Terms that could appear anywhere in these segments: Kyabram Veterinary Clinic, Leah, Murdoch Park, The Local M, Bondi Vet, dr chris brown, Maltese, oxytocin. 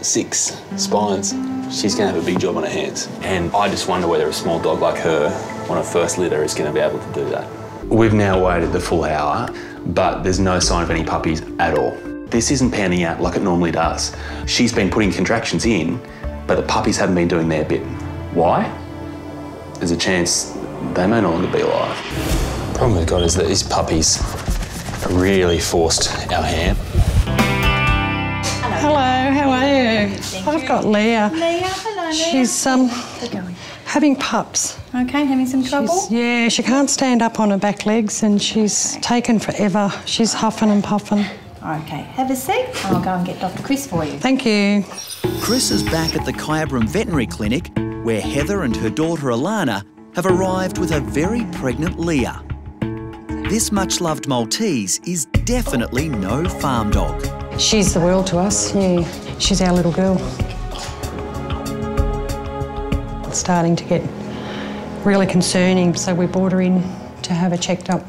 6 spines. She's going to have a big job on her hands. And I just wonder whether a small dog like her on her first litter is going to be able to do that. We've now waited the full hour, but there's no sign of any puppies at all. This isn't panning out like it normally does. She's been putting contractions in, but the puppies haven't been doing their bit. Why? There's a chance they may no longer be alive. The problem we've got is that these puppies really forced our hand. Hello, how are you? I've got Leah. Leah, hello, Leah. She's having pups. Okay, having some trouble? Yeah, she can't stand up on her back legs and she's taken forever. She's huffing and puffing. Okay, have a seat. I'll go and get Dr. Chris for you. Thank you. Chris is back at the Kyabram Veterinary Clinic where Heather and her daughter Alana have arrived with a very pregnant Leah. This much-loved Maltese is definitely no farm dog. She's the world to us, yeah. She's our little girl. It's starting to get really concerning, so we brought her in to have her checked up.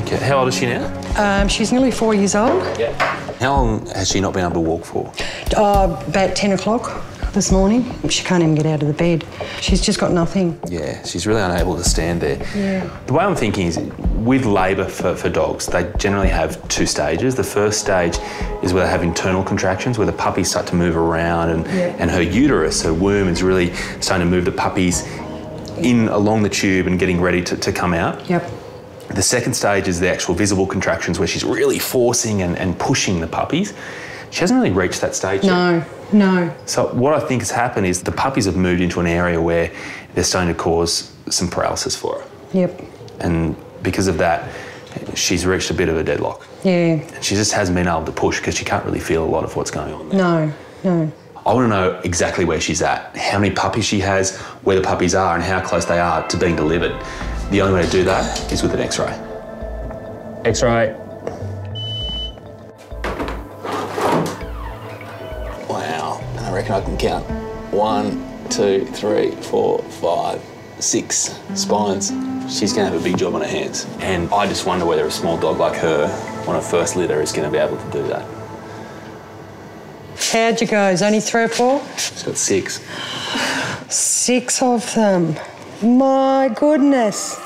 Okay, how old is she now? She's nearly 4 years old. Yeah. How long has she not been able to walk for? About 10 o'clock this morning. She can't even get out of the bed. She's just got nothing. Yeah, she's really unable to stand there. Yeah. The way I'm thinking is, with labour for dogs, they generally have 2 stages. The first stage is where they have internal contractions, where the puppies start to move around and her uterus, her womb, is really starting to move the puppies in along the tube and getting ready to come out. Yep. The second stage is the actual visible contractions, where she's really forcing and pushing the puppies. She hasn't really reached that stage yet. No. So what I think has happened is the puppies have moved into an area where they're starting to cause some paralysis for her. Yep. And because of that, she's reached a bit of a deadlock. Yeah. And she just hasn't been able to push because she can't really feel a lot of what's going on there. No. I want to know exactly where she's at, how many puppies she has, where the puppies are and how close they are to being delivered. The only way to do that is with an X-ray. X-ray. Wow, I reckon I can count. 1, 2, 3, 4, 5, 6 spines. She's going to have a big job on her hands. And I just wonder whether a small dog like her on her first litter is going to be able to do that. How'd you go? Is only 3 or 4? She's got 6. 6 of them. My goodness.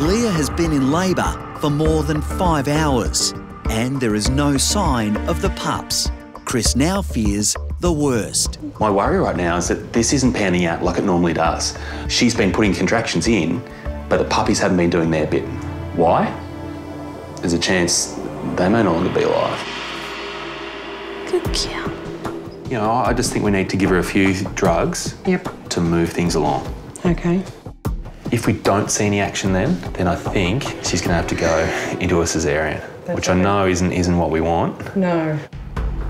Leah has been in labour for more than 5 hours and there is no sign of the pups. Chris now fears the worst. My worry right now is that this isn't panning out like it normally does. She's been putting contractions in, but the puppies haven't been doing their bit. Why? There's a chance they may no longer be alive. Good girl. You know, I just think we need to give her a few drugs to move things along. Okay. If we don't see any action then I think she's going to have to go into a caesarean, which I know isn't what we want. No.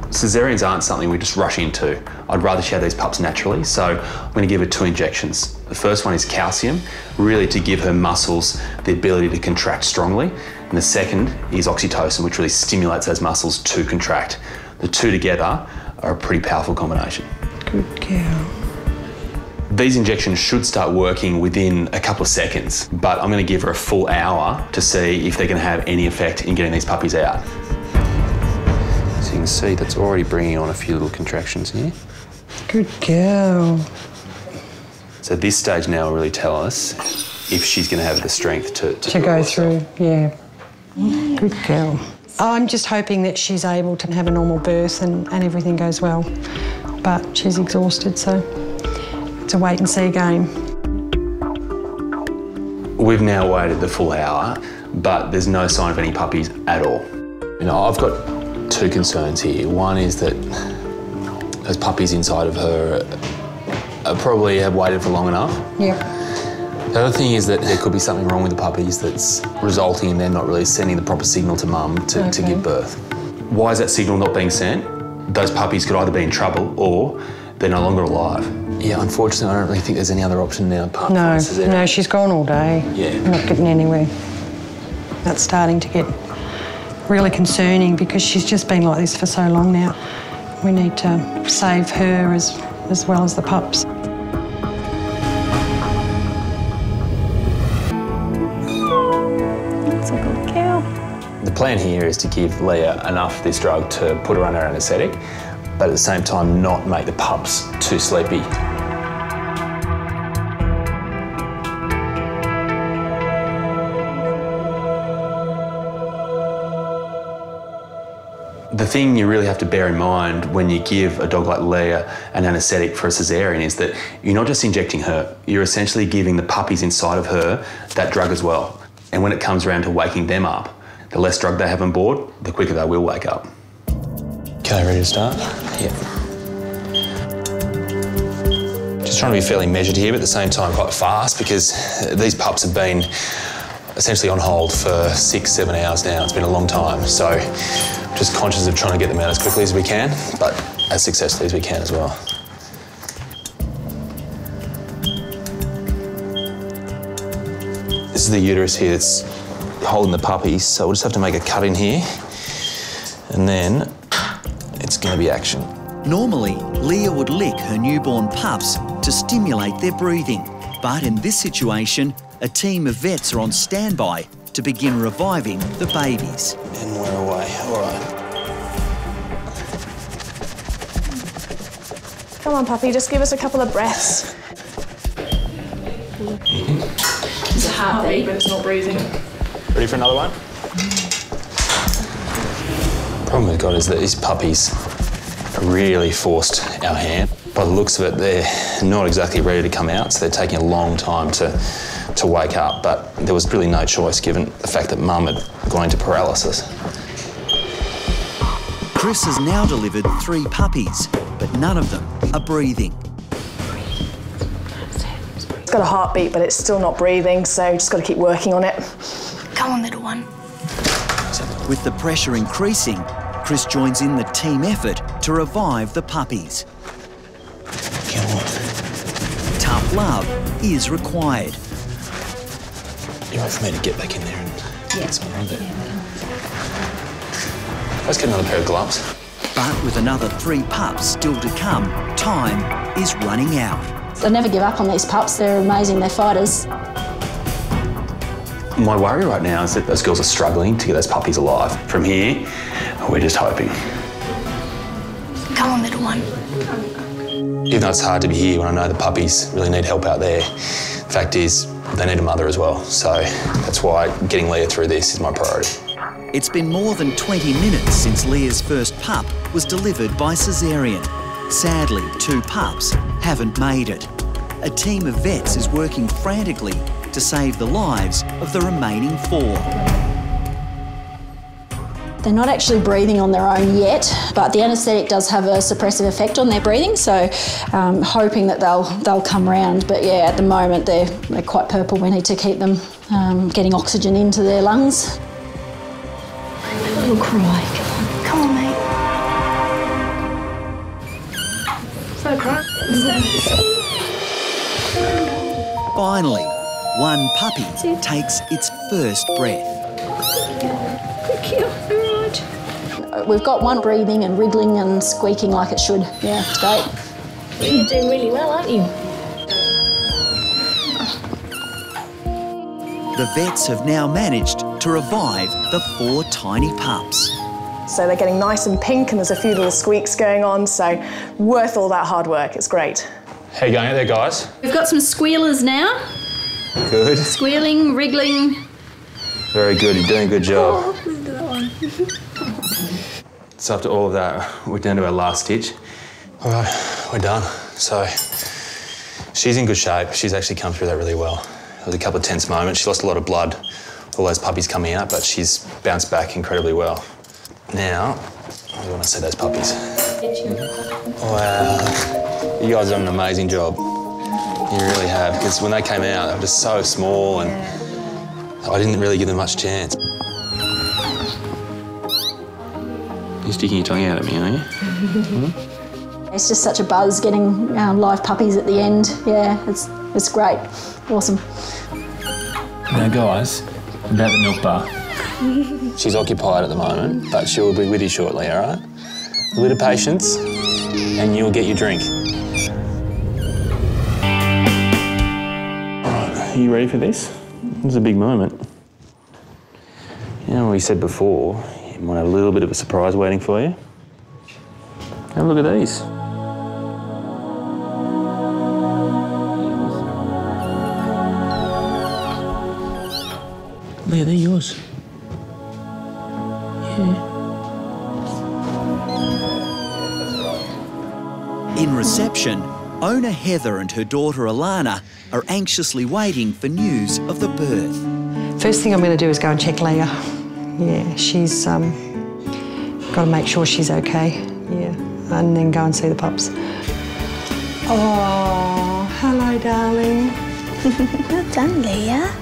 Caesareans aren't something we just rush into. I'd rather she had these pups naturally, so I'm going to give her 2 injections. The first one is calcium, really to give her muscles the ability to contract strongly, and the second is oxytocin, which really stimulates those muscles to contract. The 2 together are a pretty powerful combination. Good girl. These injections should start working within a couple of seconds, but I'm going to give her a full hour to see if they're going to have any effect in getting these puppies out. So you can see that's already bringing on a few little contractions here. Good girl. So this stage now will really tell us if she's going to have the strength to go through. Yeah. Good girl. I'm just hoping that she's able to have a normal birth and everything goes well, but she's exhausted, so it's a wait and see game. We've now waited the full hour, but there's no sign of any puppies at all. You know, I've got 2 concerns here. One is that those puppies inside of her probably have waited for long enough. Yeah. The other thing is that there could be something wrong with the puppies that's resulting in them not really sending the proper signal to mum to give birth. Why is that signal not being sent? Those puppies could either be in trouble or they're no longer alive. Yeah, unfortunately, I don't really think there's any other option now apart from this, is there? No, she's gone all day. Yeah. Not getting anywhere. That's starting to get really concerning because she's just been like this for so long now. We need to save her as well as the pups. That's a good girl. The plan here is to give Leah enough of this drug to put her under anaesthetic, but at the same time not make the pups too sleepy. The thing you really have to bear in mind when you give a dog like Leah an anaesthetic for a caesarean is that you're not just injecting her, you're essentially giving the puppies inside of her that drug as well. And when it comes around to waking them up, the less drug they have on board, the quicker they will wake up. Okay, ready to start? Yeah. Just trying to be fairly measured here, but at the same time quite fast, because these pups have been essentially on hold for 6-7 hours now. It's been a long time, so just conscious of trying to get them out as quickly as we can, but as successfully as we can as well. This is the uterus here that's holding the puppies, so we'll just have to make a cut in here, and then it's going to be action. Normally, Leah would lick her newborn pups to stimulate their breathing, but in this situation, a team of vets are on standby to begin reviving the babies. And we're away, all right. Come on, puppy, just give us a couple of breaths. It's a heartbeat, but it's not breathing. Ready for another one? The problem we've got is that these puppies are really forced our hand. By the looks of it, they're not exactly ready to come out, so they're taking a long time to wake up, but there was really no choice given the fact that Mum had gone into paralysis. Chris has now delivered 3 puppies, but none of them are breathing. It's got a heartbeat, but it's still not breathing, so just got to keep working on it. Come on, little one. With the pressure increasing, Chris joins in the team effort to revive the puppies. Tough love is required. You're right for me to get back in there and get some of it. Let's get another pair of gloves. But with another 3 pups still to come, time is running out. I never give up on these pups. They're amazing. They're fighters. My worry right now is that those girls are struggling to get those puppies alive. From here, we're just hoping. Come on, little one. Even though it's hard to be here when I know the puppies really need help out there, the fact is they need a mother as well. So that's why getting Leah through this is my priority. It's been more than 20 minutes since Leah's first pup was delivered by caesarean. Sadly, 2 pups haven't made it. A team of vets is working frantically to save the lives of the remaining 4. They're not actually breathing on their own yet, but the anaesthetic does have a suppressive effect on their breathing, so hoping that they'll come round. But yeah, at the moment they're quite purple. We need to keep them getting oxygen into their lungs. A little cry, come on mate. Is that a cry? Is that... Finally, one puppy takes its first breath. Good kill. We've got one breathing and wriggling and squeaking like it should. Yeah, it's great. You're doing really well, aren't you? The vets have now managed to revive the 4 tiny pups. So they're getting nice and pink and there's a few little squeaks going on, so worth all that hard work. It's great. How you going out there, guys? We've got some squealers now. Good. Squealing, wriggling. Very good, you're doing a good job. Oh, listen to that one. So after all of that, we're down to our last stitch. All right, we're done. So she's in good shape. She's actually come through that really well. It was a couple of tense moments. She lost a lot of blood, all those puppies coming out, but she's bounced back incredibly well. Now, we want to see those puppies. Wow, you guys have done an amazing job. You really have, because when they came out, they were just so small and I didn't really give them much chance. You're sticking your tongue out at me, aren't you? Mm-hmm. It's just such a buzz getting live puppies at the end. Yeah, it's great. Awesome. Now, guys, about the milk bar. She's occupied at the moment, but she will be with you shortly, all right? A little patience, and you'll get your drink. All right, are you ready for this? This is a big moment. You know what we said before? You might have a little bit of a surprise waiting for you. Have a look at these. Leah, they're yours. Yeah. In reception, owner Heather and her daughter Alana are anxiously waiting for news of the birth. First thing I'm going to do is go and check Leah. Yeah, she's got to make sure she's okay. Yeah, and then go and see the pups. Oh, hello, darling. Well done, Leah.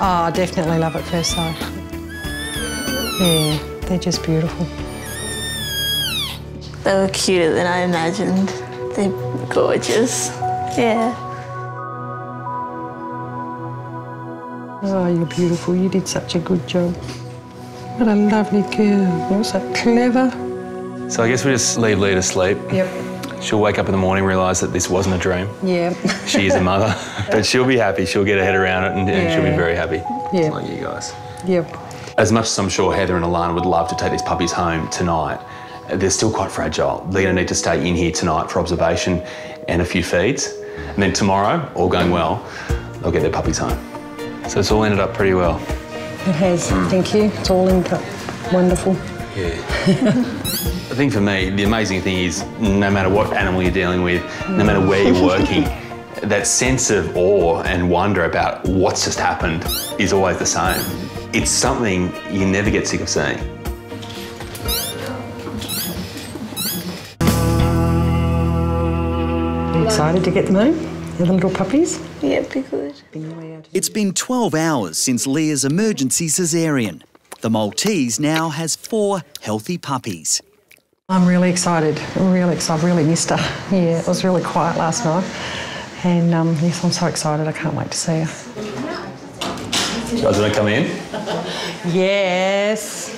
Oh, I definitely love at first sight. Yeah, they're just beautiful. They were cuter than I imagined. They're gorgeous. Yeah. Oh, you're beautiful. You did such a good job. What a lovely girl. You're so clever. So I guess we just leave Leah to sleep. Yep. She'll wake up in the morning and realise that this wasn't a dream. Yeah. She is a mother. But she'll be happy. She'll get her head around it and she'll be very happy. Yeah. Like you guys. Yep. As much as I'm sure Heather and Alana would love to take these puppies home tonight, they're still quite fragile. They're going to need to stay in here tonight for observation and a few feeds. And then tomorrow, all going well, they'll get their puppies home. So it's all ended up pretty well. It has, thank you. It's all ended up wonderful. Yeah. I think for me, the amazing thing is no matter what animal you're dealing with, no matter where you're working, that sense of awe and wonder about what's just happened is always the same. It's something you never get sick of seeing. Are you excited to get them home? The little puppies? Yeah, it'd be good. It's been 12 hours since Leah's emergency caesarean. The Maltese now has 4 healthy puppies. I'm really excited. I'm really excited. I really missed her. Yeah, it was really quiet last night. And yes, I'm so excited. I can't wait to see her. Do you guys want to come in? Yes.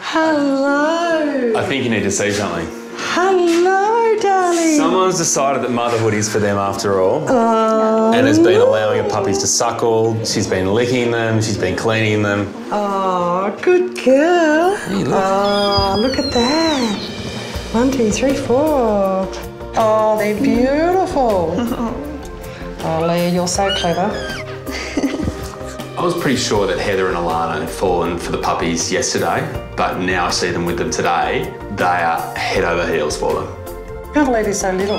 Hello. I think you need to see something. Hello, darling. Someone's decided that motherhood is for them after all. Oh, and has been allowing her puppies to suckle. She's been licking them. She's been cleaning them. Oh, good girl. Hey, look. Oh, look at that. 1, 2, 3, 4. Oh, they're beautiful. Oh, Leah, you're so clever. I was pretty sure that Heather and Alana had fallen for the puppies yesterday, but now I see them with them today. They are head over heels for them. I can't believe they're so little.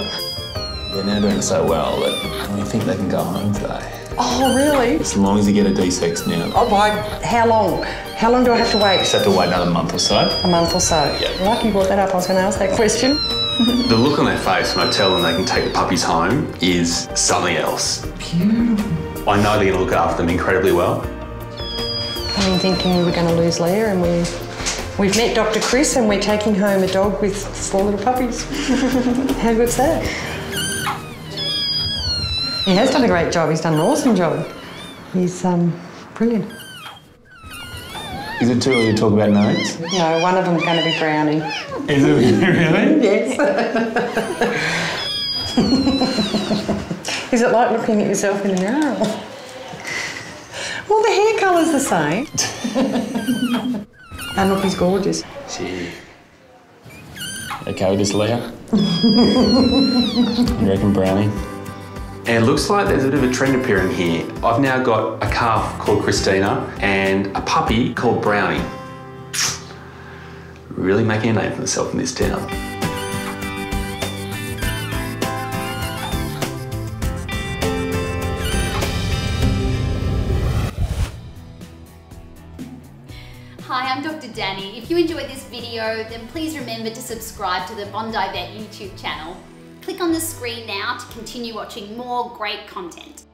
They're now doing so well that we think they can go home today. Oh, really? As long as you get a D-sex now. Oh, my, how long? How long do I have to wait? You just have to wait another month or so. A month or so. Yep. Lucky you brought that up. I was going to ask that question. The look on their face when I tell them they can take the puppies home is something else. Beautiful. I know they're going to look after them incredibly well. I've been thinking we were going to lose Leah and We've met Dr. Chris and we're taking home a dog with 4 little puppies. How good's that? He has done a great job. He's done an awesome job. He's brilliant. Is it too early to talk about names? No, one of them's going to be Brownie. Is it really? Yes. Is it like looking at yourself in a mirror? Well, the hair colour's the same. And look, he's gorgeous. Gee. Okay, we just Leah. You reckon Brownie? And it looks like there's a bit of a trend appearing here. I've now got a calf called Christina and a puppy called Brownie. Really making a name for myself in this town. If you enjoyed this video, then please remember to subscribe to the Bondi Vet YouTube channel. Click on the screen now to continue watching more great content.